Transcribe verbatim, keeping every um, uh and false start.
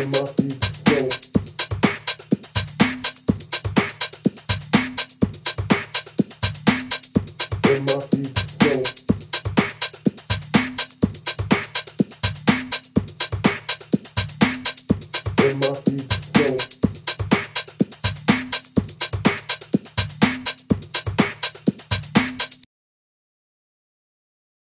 they must be dead. They must be dead. They must be dead.